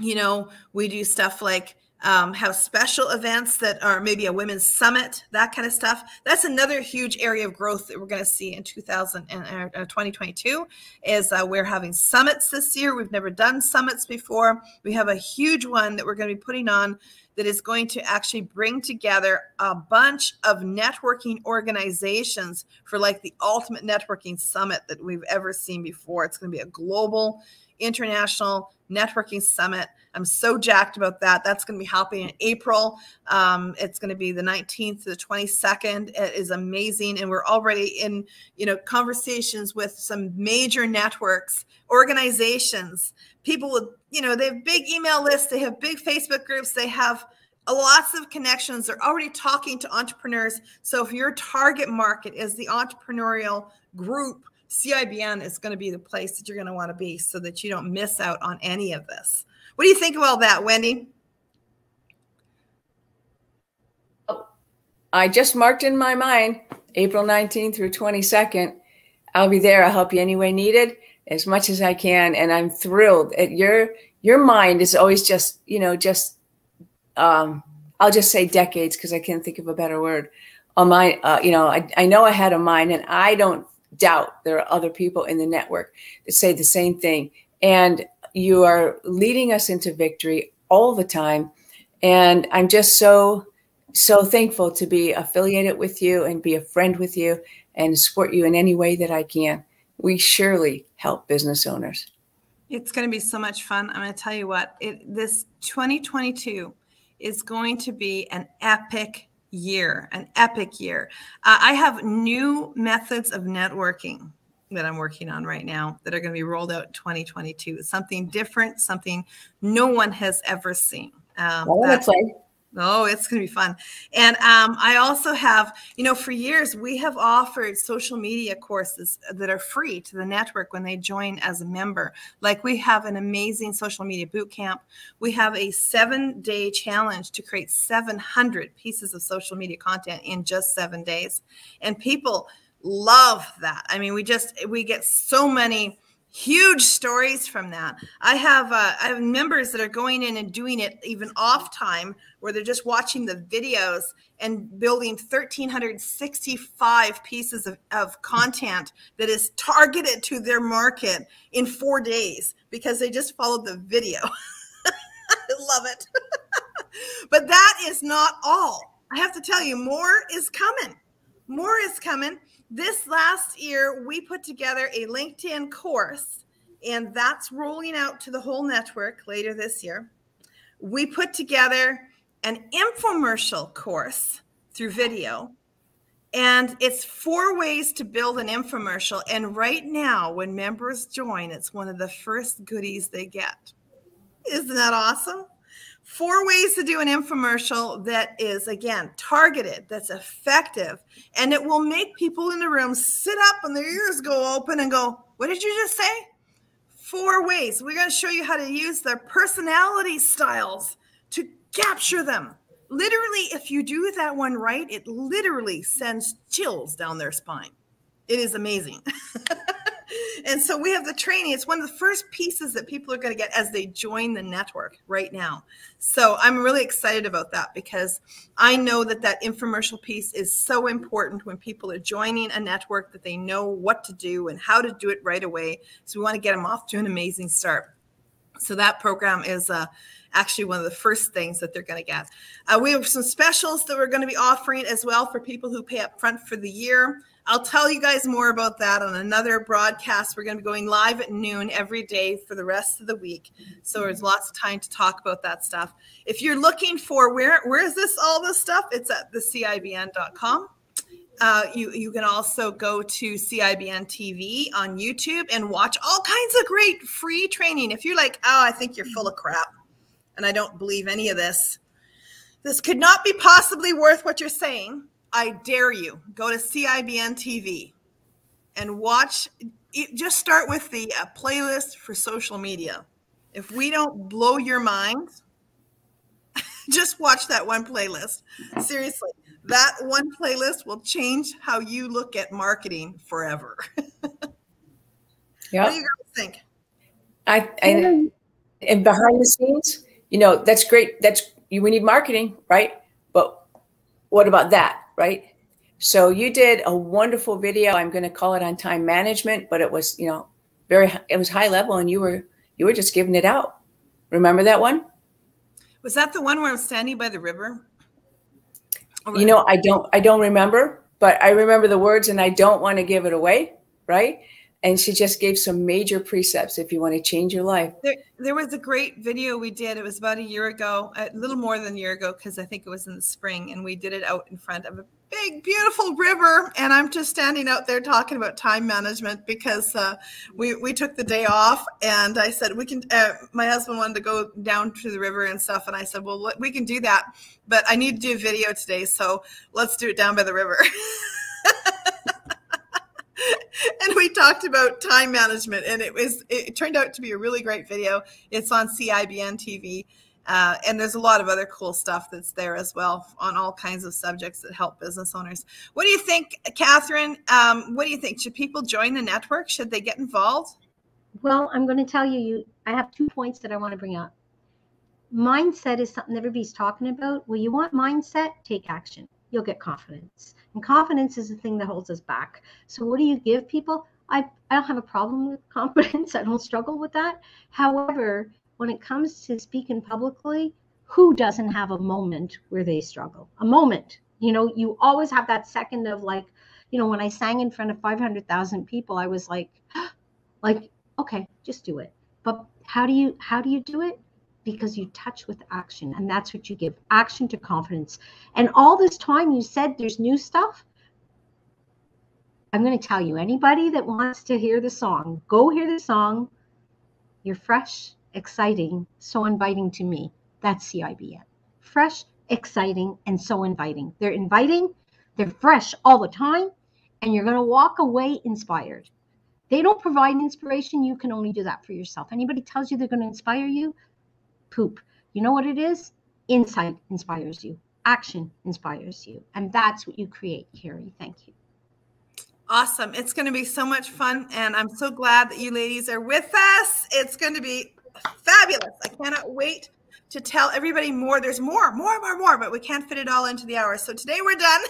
You know, we do stuff like um, have special events that are maybe a women's summit, that kind of stuff. That's another huge area of growth that we're going to see in two thousand and twenty twenty-two is uh, we're having summits this year. We've never done summits before. We have a huge one that we're going to be putting on that is going to actually bring together a bunch of networking organizations for, like, the ultimate networking summit that we've ever seen before. It's going to be a global, international networking summit. I'm so jacked about that. That's going to be happening in April. Um, it's going to be the nineteenth to the twenty-second. It is amazing. And we're already in, you know, conversations with some major networks, organizations, people with, you know, they have big email lists. They have big Facebook groups. They have lots of connections. They're already talking to entrepreneurs. So if your target market is the entrepreneurial group, C I B N is going to be the place that you're going to want to be so that you don't miss out on any of this. What do you think of all that, Wendy? Oh, I just marked in my mind, April nineteenth through twenty-second. I'll be there. I'll help you any way needed as much as I can. And I'm thrilled at your, your mind is always just, you know, just, um, I'll just say decades, cause I can't think of a better word on my, uh, you know, I, I know I had a mind, and I don't doubt there are other people in the network that say the same thing. And you are leading us into victory all the time. And I'm just so, so thankful to be affiliated with you and be a friend with you and support you in any way that I can. We surely help business owners. It's going to be so much fun. I'm going to tell you what, it, this twenty twenty-two is going to be an epic year, an epic year. Uh, I have new methods of networking that I'm working on right now that are going to be rolled out in twenty twenty-two. Something different, something no one has ever seen. Um, well, that's like Oh, it's going to be fun. And um, I also have, you know, for years, we have offered social media courses that are free to the network when they join as a member. Like, we have an amazing social media boot camp. We have a seven day challenge to create seven hundred pieces of social media content in just seven days. And people love that. I mean, we just, we get so many huge stories from that. I have uh, I have members that are going in and doing it even off time, where they're just watching the videos and building one thousand three hundred sixty-five pieces of, of content that is targeted to their market in four days because they just followed the video. I love it. But that is not all. I have to tell you, more is coming. More is coming. This last year, we put together a LinkedIn course, and that's rolling out to the whole network later this year. We put together an infomercial course through video, and it's four ways to build an infomercial. And right now, when members join, it's one of the first goodies they get. Isn't that awesome? Four ways to do an infomercial that is, again, targeted, that's effective, and it will make people in the room sit up and their ears go open and go, what did you just say? Four ways. We're going to show you how to use their personality styles to capture them. Literally, if you do that one right, it literally sends chills down their spine. It is amazing. And so we have the training. It's one of the first pieces that people are going to get as they join the network right now. So I'm really excited about that, because I know that that infomercial piece is so important when people are joining a network, that they know what to do and how to do it right away. So we want to get them off to an amazing start. So that program is uh, actually one of the first things that they're going to get. Uh, we have some specials that we're going to be offering as well for people who pay up front for the year. I'll tell you guys more about that on another broadcast. We're going to be going live at noon every day for the rest of the week. So there's lots of time to talk about that stuff. If you're looking for where, where is this, all this stuff, it's at the C I B N dot com. Uh, you, you can also go to C I B N T V on YouTube and watch all kinds of great free training. If you're like, oh, I think you're full of crap and I don't believe any of this, this could not be possibly worth what you're saying, I dare you, go to C I B N T V and watch. Just start with the uh, playlist for social media. If we don't blow your mind, just watch that one playlist. Seriously. That one playlist will change how you look at marketing forever. Yeah. What do you guys think? I, I and behind the scenes, you know, that's great. That's you. We need marketing, right? But what about that, right? So you did a wonderful video. I'm going to call it on time management, but it was, you know, very. It was high level, and you were you were just giving it out. Remember that one? Was that the one where I'm standing by the river? You know, I don't, I don't remember, but I remember the words, and I don't want to give it away, right? And she just gave some major precepts if you want to change your life. There, there was a great video we did. It was about a year ago, a little more than a year ago, because I think it was in the spring, and we did it out in front of a big, beautiful river. And I'm just standing out there talking about time management, because uh, we, we took the day off, and I said, we can, uh, my husband wanted to go down to the river and stuff. And I said, well, we can do that, but I need to do a video today. So let's do it down by the river. And we talked about time management, and it was, it turned out to be a really great video. It's on C I B N T V. Uh, and there's a lot of other cool stuff that's there as well on all kinds of subjects that help business owners. What do you think, Catherine? Um, what do you think? Should people join the network? Should they get involved? Well, I'm going to tell you, you, I have two points that I want to bring up. Mindset is something everybody's talking about. Well, you want mindset? Take action. You'll get confidence. And confidence is the thing that holds us back. So what do you give people? I, I don't have a problem with confidence. I don't struggle with that. However, when it comes to speaking publicly, who doesn't have a moment where they struggle? A moment. You know, you always have that second of like, you know, when I sang in front of five hundred thousand people, I was like, like, okay, just do it. But how do you, how do you do it? Because you touch with action, and that's what you give, action to confidence. And all this time you said there's new stuff. I'm going to tell you, anybody that wants to hear the song, go hear the song. You're fresh, exciting, so inviting to me. That's C I B N. Fresh, exciting, and so inviting. They're inviting, they're fresh all the time, and you're going to walk away inspired. They don't provide inspiration. You can only do that for yourself. Anybody tells you they're going to inspire you, poop. You know what it is? Insight inspires you. Action inspires you. And that's what you create, Kerry. Thank you. Awesome. It's going to be so much fun, and I'm so glad that you ladies are with us. It's going to be fabulous. I cannot wait to tell everybody more. There's more, more, more, more, but we can't fit it all into the hour. So today we're done.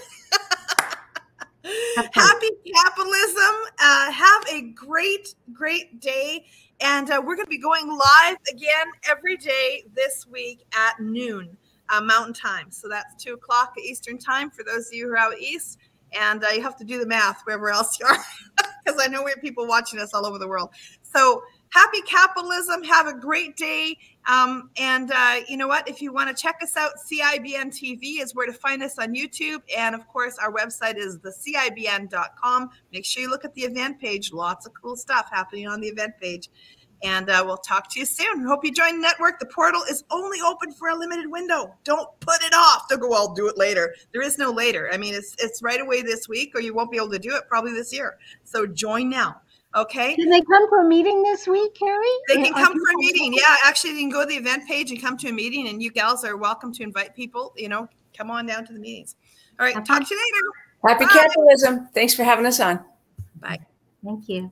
Happy capitalism. Uh, have a great, great day. And uh, we're going to be going live again every day this week at noon uh, Mountain Time. So that's two o'clock Eastern Time for those of you who are out east. And uh, you have to do the math wherever else you are, because I know we have people watching us all over the world. So happy capitalism. Have a great day. Um, and uh, you know what? If you want to check us out, C I B N T V is where to find us on YouTube. And, of course, our website is the C I B N dot com. Make sure you look at the event page. Lots of cool stuff happening on the event page. And uh, we'll talk to you soon. We hope you join the network. The portal is only open for a limited window. Don't put it off. They'll go, I'll do it later. There is no later. I mean, it's, it's right away this week, or you won't be able to do it probably this year. So join now. Okay. Can they come for a meeting this week, Kerry? They can come for a meeting. Yeah, actually, they can go to the event page and come to a meeting. And you gals are welcome to invite people. You know, come on down to the meetings. All right. Talk to you later. Happy capitalism. Thanks for having us on. Bye. Thank you.